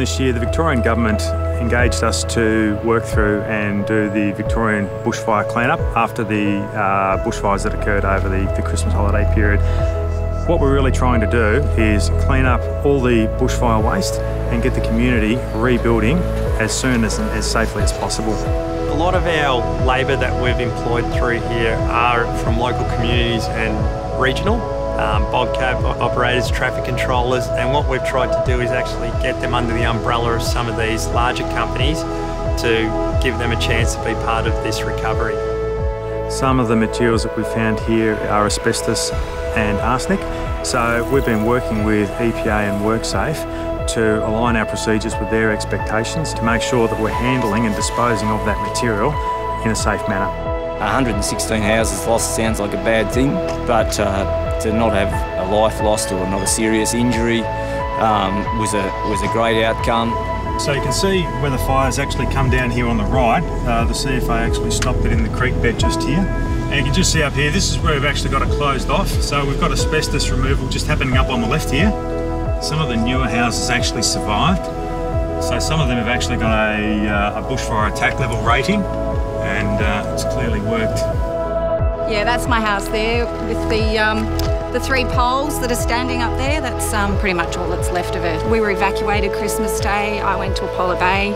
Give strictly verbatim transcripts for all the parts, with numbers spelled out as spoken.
this year, the Victorian Government engaged us to work through and do the Victorian bushfire cleanup after the uh, bushfires that occurred over the, the Christmas holiday period. What we're really trying to do is clean up all the bushfire waste and get the community rebuilding as soon as and as safely as possible. A lot of our labour that we've employed through here are from local communities and regional. Um, Bobcat operators, traffic controllers, and what we've tried to do is actually get them under the umbrella of some of these larger companies to give them a chance to be part of this recovery. Some of the materials that we found here are asbestos and arsenic, so we've been working with E P A and WorkSafe to align our procedures with their expectations to make sure that we're handling and disposing of that material in a safe manner. one hundred and sixteen houses lost sounds like a bad thing, but uh, to not have a life lost or not a serious injury um, was a was a great outcome. So you can see where the fire's actually come down here on the right. Uh, the C F A actually stopped it in the creek bed just here. And you can just see up here, this is where we've actually got it closed off. So we've got asbestos removal just happening up on the left here. Some of the newer houses actually survived. So some of them have actually got a, uh, a bushfire attack level rating, and uh, it's clearly worked. Yeah, that's my house there with the um, the three poles that are standing up there. That's um, pretty much all that's left of it. We were evacuated Christmas Day. I went to Apollo Bay.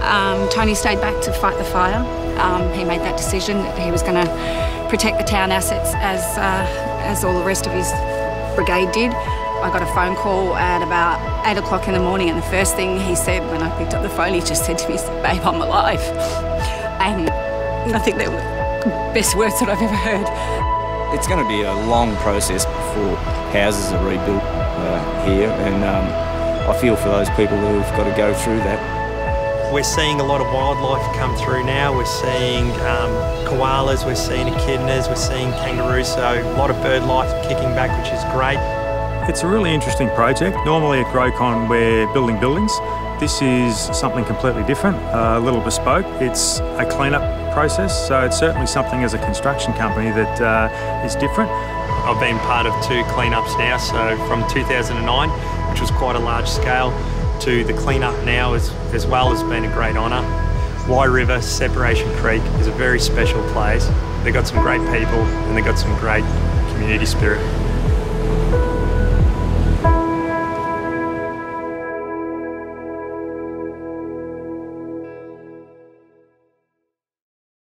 Um, Tony stayed back to fight the fire. Um, he made that decision that he was going to protect the town assets as uh, as all the rest of his brigade did. I got a phone call at about eight o'clock in the morning, and the first thing he said when I picked up the phone, he just said to me, "Babe, I'm alive." And I think that was best words that I've ever heard. It's going to be a long process before houses are rebuilt uh, here, and um, I feel for those people who've got to go through that. We're seeing a lot of wildlife come through now. We're seeing um, koalas, we're seeing echidnas, we're seeing kangaroos, so a lot of bird life kicking back, which is great. It's a really interesting project. Normally at Grocon we're building buildings. This is something completely different, a little bespoke. It's a clean-up process, so it's certainly something as a construction company that uh, is different. I've been part of two cleanups now, so from two thousand and nine, which was quite a large scale, to the cleanup now as, as well has been a great honour. Wye River, Separation Creek is a very special place. They've got some great people and they've got some great community spirit.